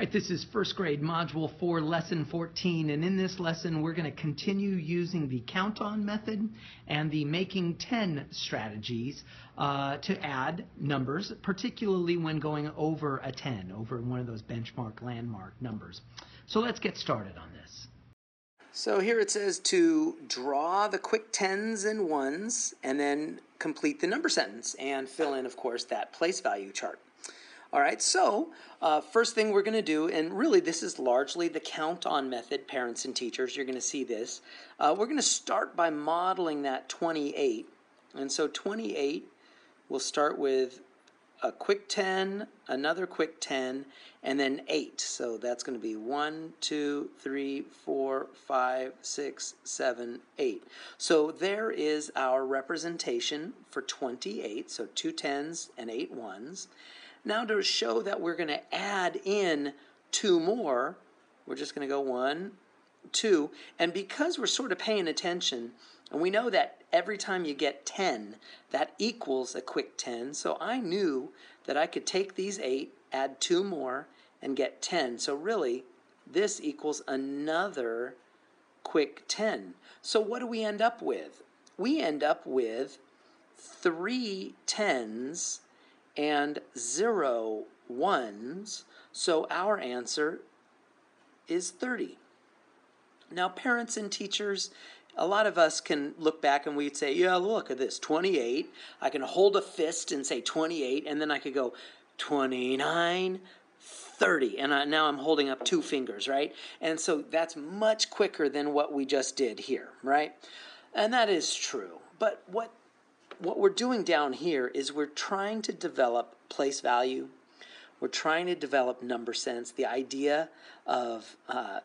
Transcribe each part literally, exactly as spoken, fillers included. Right, this is first grade, module four, lesson fourteen, and in this lesson we're going to continue using the count-on method and the making ten strategies uh, to add numbers, particularly when going over a ten, over one of those benchmark landmark numbers. So let's get started on this. So here it says to draw the quick tens and ones and then complete the number sentence and fill in, of course, that place value chart. All right, so uh, first thing we're going to do, and really this is largely the count-on method, parents and teachers, you're going to see this. Uh, we're going to start by modeling that twenty-eight. And so twenty-eight, we'll start with a quick ten, another quick ten, and then eight. So that's going to be one, two, three, four, five, six, seven, eight. So there is our representation for twenty-eight, so two tens and eight ones. Now to show that we're going to add in two more, we're just going to go one, two, and because we're sort of paying attention, and we know that every time you get ten, that equals a quick ten, so I knew that I could take these eight, add two more, and get ten. So really, this equals another quick ten. So what do we end up with? We end up with three tens and zero ones, so our answer is thirty. Now parents and teachers, a lot of us can look back and we'd say, yeah, look at this, twenty-eight. I can hold a fist and say twenty-eight, and then I could go twenty-nine, thirty, and I, now I'm holding up two fingers, right? And so that's much quicker than what we just did here, right? And that is true, but what What we're doing down here is we're trying to develop place value. We're trying to develop number sense. The idea of uh,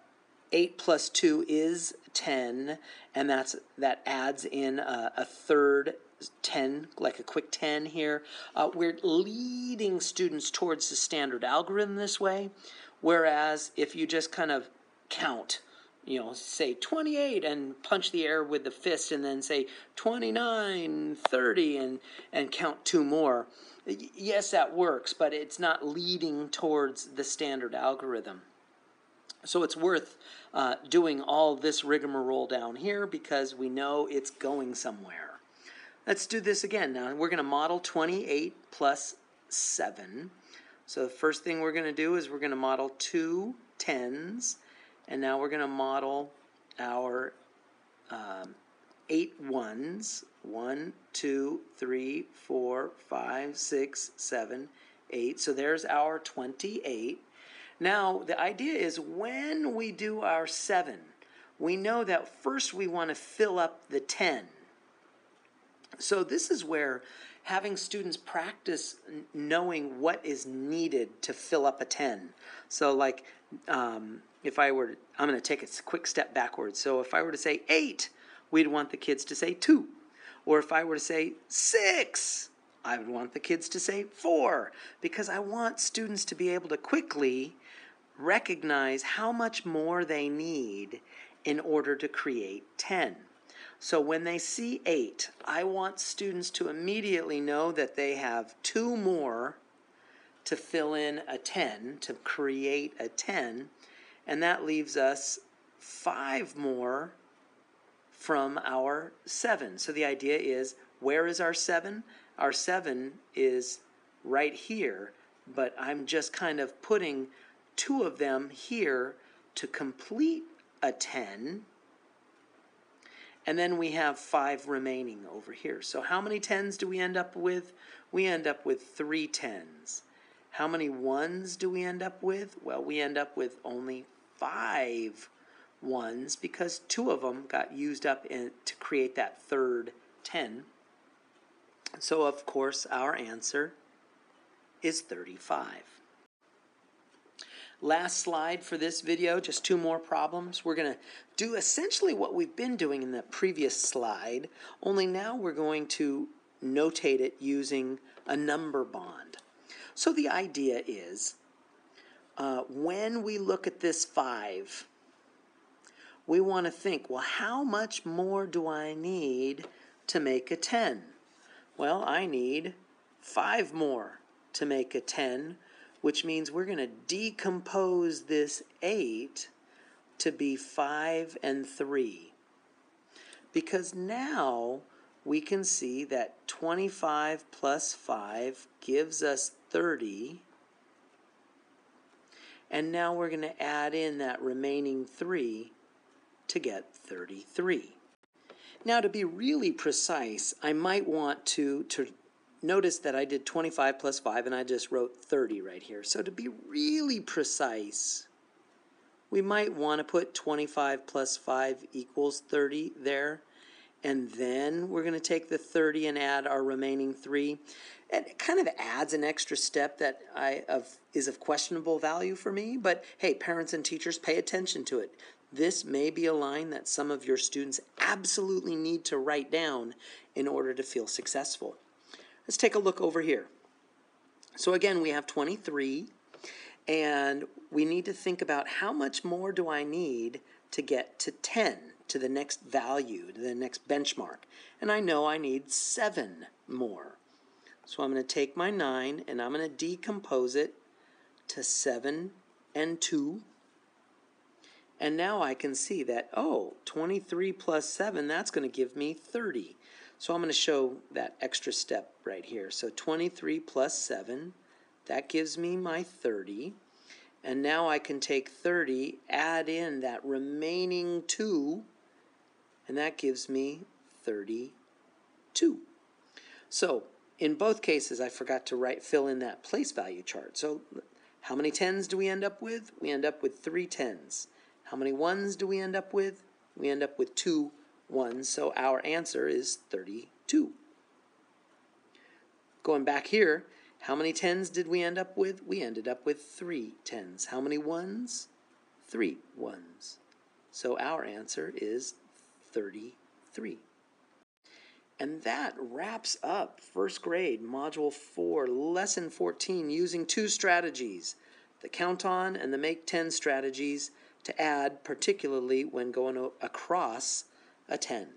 eight plus two is ten, and that's that adds in a, a third ten, like a quick ten here. Uh, we're leading students towards the standard algorithm this way, whereas if you just kind of count, you know, say twenty-eight and punch the air with the fist and then say twenty-nine, thirty, and, and count two more. Yes, that works, but it's not leading towards the standard algorithm. So it's worth uh, doing all this rigmarole down here because we know it's going somewhere. Let's do this again now. We're going to model twenty-eight plus seven. So the first thing we're going to do is we're going to model two tens. And now we're going to model our um, eight ones. One, two, three, four, five, six, seven, eight. So there's our twenty-eight. Now the idea is when we do our seven, we know that first we want to fill up the ten. So this is where having students practice knowing what is needed to fill up a ten. So like um, if I were, to, I'm going to take a quick step backwards. So if I were to say eight, we'd want the kids to say two. Or if I were to say six, I would want the kids to say four. Because I want students to be able to quickly recognize how much more they need in order to create ten. So when they see eight, I want students to immediately know that they have two more to fill in a ten, to create a ten, and that leaves us five more from our seven. So the idea is, where is our seven? Our seven is right here, but I'm just kind of putting two of them here to complete a ten. And then we have five remaining over here. So how many tens do we end up with? We end up with three tens. How many ones do we end up with? Well, we end up with only five ones because two of them got used up in, to create that third ten. So, of course, our answer is thirty-five. Last slide for this video, just two more problems. We're going to do essentially what we've been doing in the previous slide, only now we're going to notate it using a number bond. So the idea is uh, when we look at this five, we want to think, well, how much more do I need to make a ten? Well, I need five more to make a ten, which means we're going to decompose this eight to be five and three. Because now we can see that twenty-five plus five gives us thirty. And now we're going to add in that remaining three to get thirty-three. Now, to be really precise, I might want to, to notice that I did twenty-five plus five and I just wrote thirty right here. So to be really precise, we might want to put twenty-five plus five equals thirty there. And then we're going to take the thirty and add our remaining three. It kind of adds an extra step that I of is of questionable value for me. But hey, parents and teachers, pay attention to it. This may be a line that some of your students absolutely need to write down in order to feel successful. Let's take a look over here. So again, we have twenty-three. And we need to think about how much more do I need to get to ten, to the next value, to the next benchmark. And I know I need seven more. So I'm going to take my nine and I'm going to decompose it to seven and two. And now I can see that, oh, twenty-three plus seven, that's going to give me thirty. So I'm going to show that extra step right here. So twenty-three plus seven, that gives me my thirty. And now I can take thirty, add in that remaining two, and that gives me thirty-two. So in both cases, I forgot to write, fill in that place value chart. So how many tens do we end up with? We end up with three tens. How many ones do we end up with? We end up with two ones. So our answer is thirty-two. Going back here, how many tens did we end up with? We ended up with three tens. How many ones? Three ones. So our answer is thirty-three. And that wraps up first grade, module four, lesson fourteen, using two strategies, the count on and the make ten strategies to add, particularly when going across a ten.